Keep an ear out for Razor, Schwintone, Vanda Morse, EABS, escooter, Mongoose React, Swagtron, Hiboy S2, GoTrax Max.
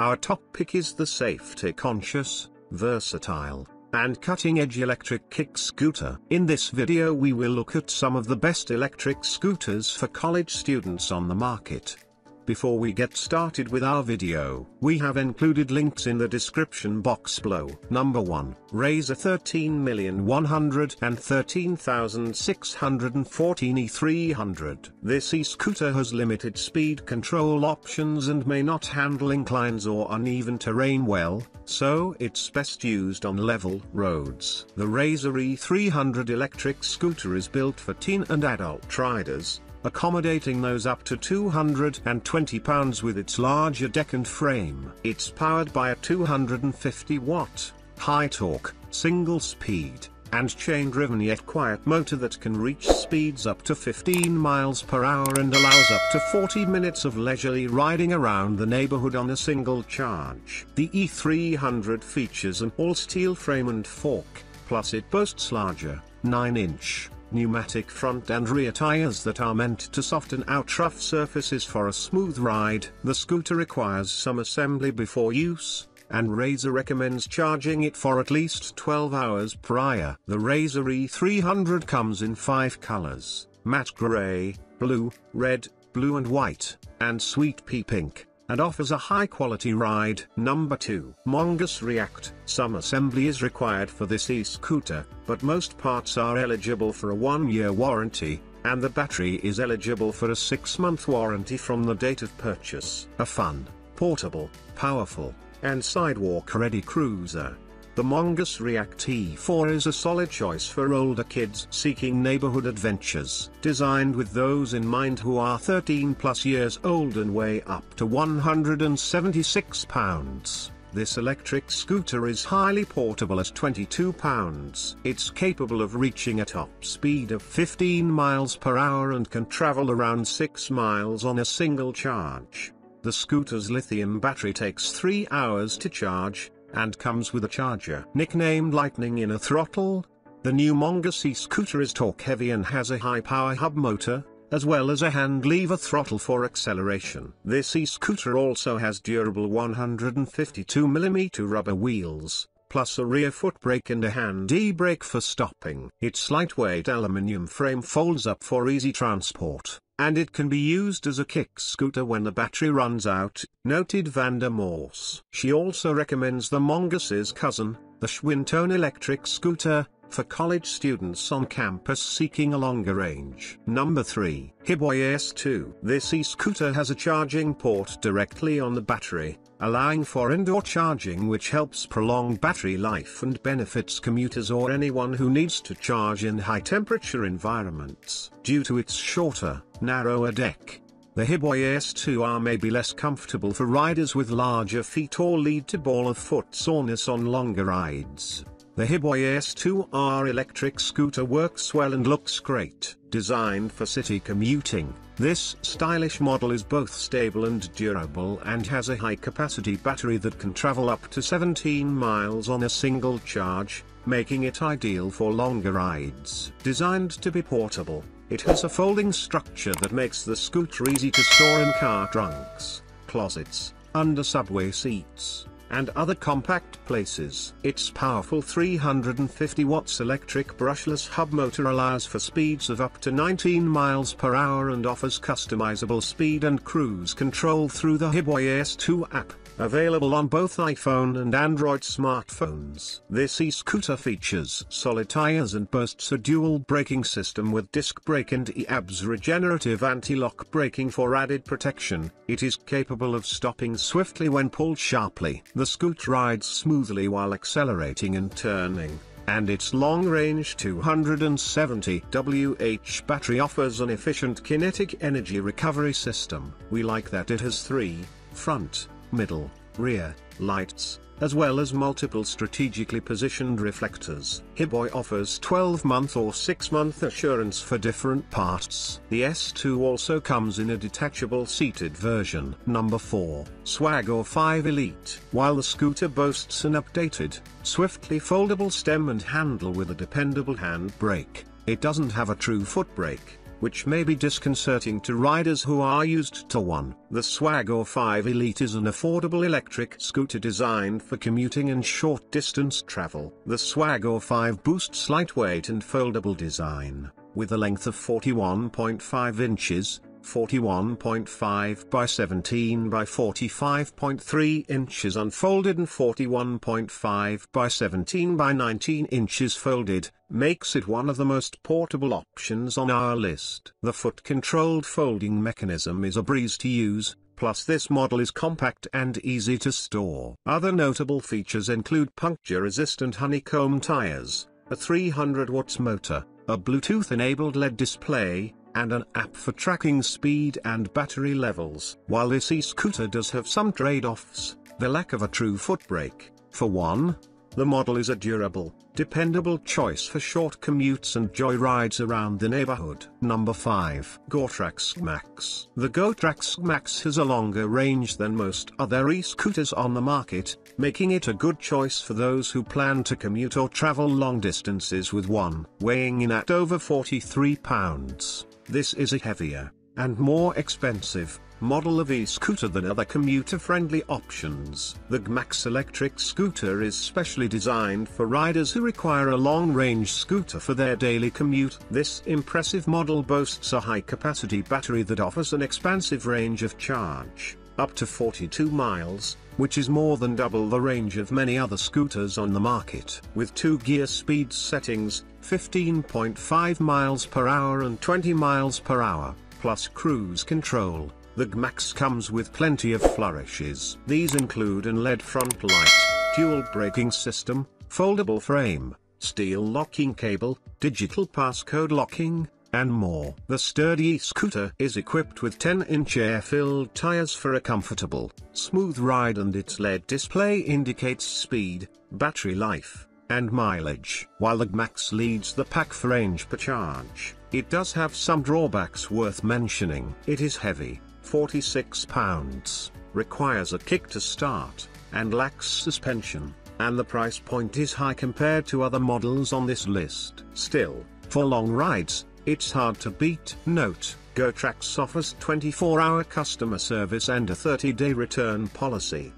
Our top pick is the safety-conscious, versatile, and cutting-edge electric kick scooter. In this video we will look at some of the best electric scooters for college students on the market. Before we get started with our video, we have included links in the description box below. Number 1, Razor 13,113,614 E300. This e-scooter has limited speed control options and may not handle inclines or uneven terrain well, so it's best used on level roads. The Razor E300 electric scooter is built for teen and adult riders, accommodating those up to 220 pounds with its larger deck and frame. It's powered by a 250-watt, high-torque, single-speed, and chain-driven yet quiet motor that can reach speeds up to 15 miles per hour and allows up to 40 minutes of leisurely riding around the neighborhood on a single charge. The E300 features an all-steel frame and fork, plus it boasts larger, 9-inch, pneumatic front and rear tires that are meant to soften out rough surfaces for a smooth ride. The scooter requires some assembly before use, and Razor recommends charging it for at least 12 hours prior. The Razor E300 comes in 5 colors: matte gray, blue, red, blue and white, and sweet pea pink, and offers a high-quality ride. Number 2. Mongoose React. Some assembly is required for this e-scooter, but most parts are eligible for a 1-year warranty, and the battery is eligible for a 6-month warranty from the date of purchase. A fun, portable, powerful, and sidewalk-ready cruiser, the Mongoose React E4 is a solid choice for older kids seeking neighborhood adventures. Designed with those in mind who are 13+ years old and weigh up to 176 pounds, this electric scooter is highly portable at 22 pounds. It's capable of reaching a top speed of 15 miles per hour and can travel around 6 miles on a single charge. The scooter's lithium battery takes 3 hours to charge, and comes with a charger. Nicknamed Lightning in a Throttle, the new Mongoose e-scooter is torque heavy and has a high power hub motor, as well as a hand lever throttle for acceleration. This e-scooter also has durable 152mm rubber wheels, plus a rear foot brake and a hand e-brake for stopping. Its lightweight aluminium frame folds up for easy transport, and it can be used as a kick scooter when the battery runs out, noted Vanda Morse. She also recommends the Mongoose's cousin, the Schwintone electric scooter, for college students on campus seeking a longer range. Number 3. Hiboy S2. This e-scooter has a charging port directly on the battery, allowing for indoor charging, which helps prolong battery life and benefits commuters or anyone who needs to charge in high-temperature environments. Due to its shorter, narrower deck, the Hiboy S2R may be less comfortable for riders with larger feet or lead to ball-of-foot soreness on longer rides. The Hiboy S2R electric scooter works well and looks great. Designed for city commuting, this stylish model is both stable and durable and has a high-capacity battery that can travel up to 17 miles on a single charge, making it ideal for longer rides. Designed to be portable, it has a folding structure that makes the scooter easy to store in car trunks, closets, under subway seats, and other compact places. Its powerful 350 watts electric brushless hub motor allows for speeds of up to 19 miles per hour and offers customizable speed and cruise control through the Hiboy S2 app, available on both iPhone and Android smartphones. This e-scooter features solid tires and boasts a dual braking system with disc brake and EABS regenerative anti-lock braking for added protection. It is capable of stopping swiftly when pulled sharply. The scooter rides smoothly while accelerating and turning, and its long-range 270 Wh battery offers an efficient kinetic energy recovery system. We like that it has 3 front, middle, rear lights, as well as multiple strategically positioned reflectors. Hiboy offers 12-month or 6-month assurance for different parts. The S2 also comes in a detachable seated version. Number 4. Swagtron 5 Elite. While the scooter boasts an updated, swiftly foldable stem and handle with a dependable hand brake, it doesn't have a true foot brake, which may be disconcerting to riders who are used to one. The Swagger 5 Elite is an affordable electric scooter designed for commuting and short-distance travel. The Swagger 5 boasts lightweight and foldable design, with a length of 41.5 inches, 41.5 by 17 by 45.3 inches unfolded and 41.5 by 17 by 19 inches folded, makes it one of the most portable options on our list. The foot-controlled folding mechanism is a breeze to use, plus this model is compact and easy to store. Other notable features include puncture-resistant honeycomb tires, a 300-watt motor, a Bluetooth-enabled LED display, and an app for tracking speed and battery levels. While this e-scooter does have some trade-offs, the lack of a true foot brake, for one, the model is a durable, dependable choice for short commutes and joyrides around the neighborhood. Number 5. GoTrax Max. The GoTrax Max has a longer range than most other e-scooters on the market, making it a good choice for those who plan to commute or travel long distances with one. Weighing in at over 43 pounds. This is a heavier, and more expensive, model of e-scooter than other commuter-friendly options. The GMAX electric scooter is specially designed for riders who require a long-range scooter for their daily commute. This impressive model boasts a high-capacity battery that offers an expansive range of charge, up to 42 miles, which is more than double the range of many other scooters on the market. With two gear speed settings, 15.5 miles per hour and 20 miles per hour, plus cruise control, the GMAX comes with plenty of flourishes. These include an LED front light, dual braking system, foldable frame, steel locking cable, digital passcode locking, and more. The sturdy scooter is equipped with 10-inch air-filled tires for a comfortable, smooth ride, and its LED display indicates speed, battery life, and mileage. While the GMAX leads the pack for range per charge, it does have some drawbacks worth mentioning. It is heavy, 46 pounds, requires a kick to start, and lacks suspension, and the price point is high compared to other models on this list. Still, for long rides, it's hard to beat. Note, GoTrax offers 24-hour customer service and a 30-day return policy.